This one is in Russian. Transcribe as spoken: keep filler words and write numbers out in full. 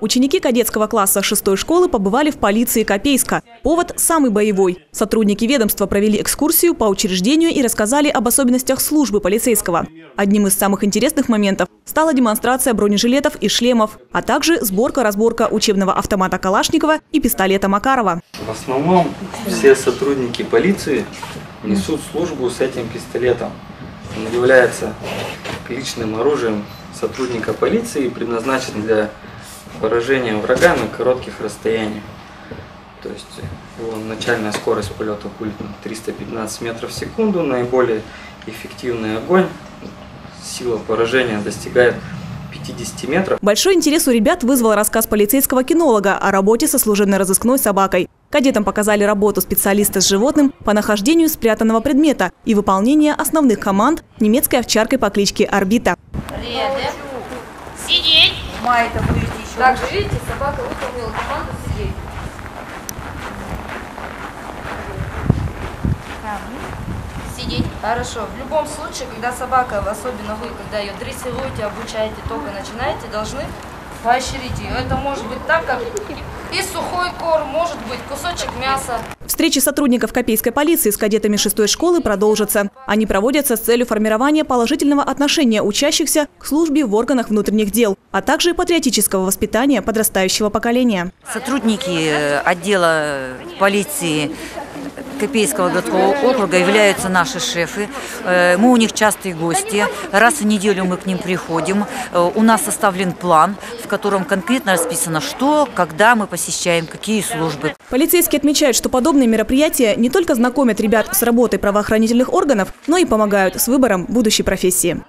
Ученики кадетского класса шестой школы побывали в полиции Копейска. Повод самый боевой. Сотрудники ведомства провели экскурсию по учреждению и рассказали об особенностях службы полицейского. Одним из самых интересных моментов стала демонстрация бронежилетов и шлемов, а также сборка-разборка учебного автомата Калашникова и пистолета Макарова. В основном все сотрудники полиции несут службу с этим пистолетом. Он является личным оружием сотрудника полиции и предназначен для поражение врага на коротких расстояниях. То есть его начальная скорость полета триста пятнадцать метров в секунду, наиболее эффективный огонь, сила поражения достигает пятидесяти метров. Большой интерес у ребят вызвал рассказ полицейского кинолога о работе со служебно-розыскной собакой. Кадетам показали работу специалиста с животным по нахождению спрятанного предмета и выполнение основных команд немецкой овчаркой по кличке Орбита. Привет. Сидеть! Майта, будете еще. Так, видите, собака выполнила команду сидеть. Сидеть. Хорошо. В любом случае, когда собака, особенно вы, когда ее дрессируете, обучаете, только начинаете, должны поощрить ее. Это может быть так, как и сухой корм, может быть кусочек мяса. Встречи сотрудников Копейской полиции с кадетами шестой школы продолжатся. Они проводятся с целью формирования положительного отношения учащихся к службе в органах внутренних дел, а также патриотического воспитания подрастающего поколения. Сотрудники отдела полиции Копейского городского округа являются наши шефы. Мы у них частые гости. Раз в неделю мы к ним приходим. У нас составлен план, в котором конкретно расписано, что, когда мы посещаем, какие службы. Полицейские отмечают, что подобные мероприятия не только знакомят ребят с работой правоохранительных органов, но и помогают с выбором будущей профессии.